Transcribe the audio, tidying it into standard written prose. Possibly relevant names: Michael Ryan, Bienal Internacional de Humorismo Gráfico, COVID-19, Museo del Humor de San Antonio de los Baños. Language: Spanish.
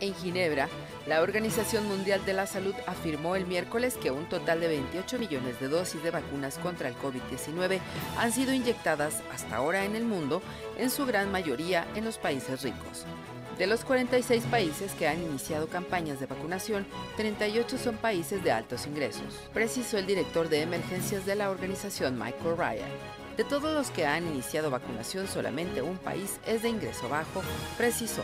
en Ginebra, la Organización Mundial de la Salud afirmó el miércoles que un total de 28 millones de dosis de vacunas contra el COVID-19 han sido inyectadas hasta ahora en el mundo, en su gran mayoría en los países ricos. De los 46 países que han iniciado campañas de vacunación, 38 son países de altos ingresos, precisó el director de emergencias de la organización, Michael Ryan. De todos los que han iniciado vacunación, solamente un país es de ingreso bajo, precisó.